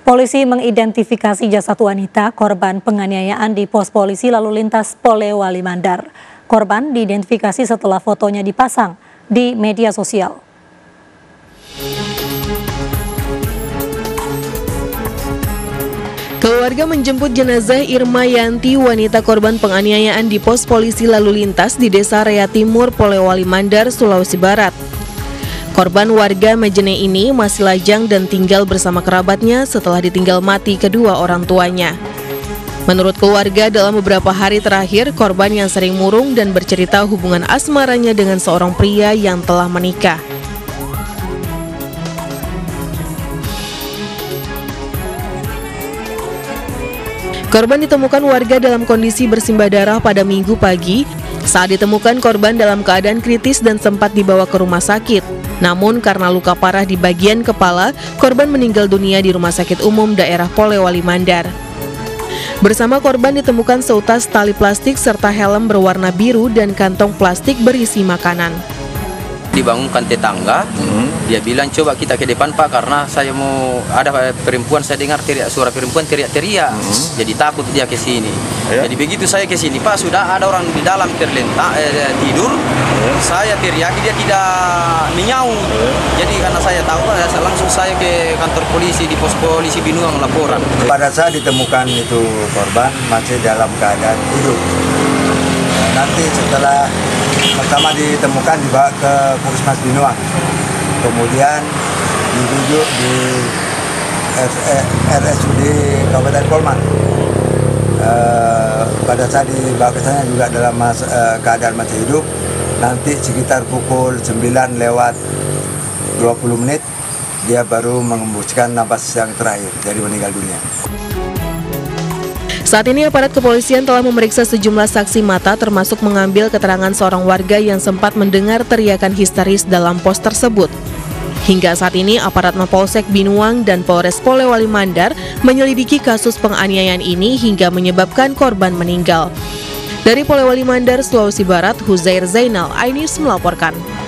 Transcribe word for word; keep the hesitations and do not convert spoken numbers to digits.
Polisi mengidentifikasi jasad wanita korban penganiayaan di pos polisi lalu lintas Polewali Mandar. Korban diidentifikasi setelah fotonya dipasang di media sosial. Keluarga menjemput jenazah Irma Yanti, wanita korban penganiayaan di pos polisi lalu lintas di Desa Raya Timur, Polewali Mandar, Sulawesi Barat. Korban warga Majene ini masih lajang dan tinggal bersama kerabatnya setelah ditinggal mati kedua orang tuanya. Menurut keluarga, dalam beberapa hari terakhir, korban yang sering murung dan bercerita hubungan asmaranya dengan seorang pria yang telah menikah. Korban ditemukan warga dalam kondisi bersimbah darah pada Minggu pagi. Saat ditemukan, korban dalam keadaan kritis dan sempat dibawa ke rumah sakit. Namun karena luka parah di bagian kepala, korban meninggal dunia di Rumah Sakit Umum Daerah Polewali Mandar. Bersama korban ditemukan seutas tali plastik serta helm berwarna biru dan kantong plastik berisi makanan. Dibangunkan tetangga, hmm. dia bilang, coba kita ke depan Pak, karena saya mau ada perempuan, saya dengar teriak, suara perempuan teriak-teriak, hmm. jadi takut dia ke sini. Ya. Jadi begitu saya ke sini Pak, sudah ada orang di dalam terlentang eh, tidur, ya. Saya teriak, dia tidak menyaut. Ya. Jadi karena saya tahu, langsung saya ke kantor polisi di pos polisi Binuang laporan. Pada saat ditemukan itu korban masih dalam keadaan tidur. Nanti setelah pertama ditemukan dibawa ke Polres Binuang, kemudian dirujuk di R S U D Kabupaten Polman. E, pada saat dibawa ke sana juga dalam mas, e, keadaan masih hidup. Nanti sekitar pukul sembilan lewat dua puluh menit dia baru mengembuskan napas yang terakhir, jadi meninggal dunia. Saat ini aparat kepolisian telah memeriksa sejumlah saksi mata, termasuk mengambil keterangan seorang warga yang sempat mendengar teriakan histeris dalam pos tersebut. Hingga saat ini aparat Mapolsek Binuang dan Polres Polewali Mandar menyelidiki kasus penganiayaan ini hingga menyebabkan korban meninggal. Dari Polewali Mandar, Sulawesi Barat, Huzair Zainal, Ainir melaporkan.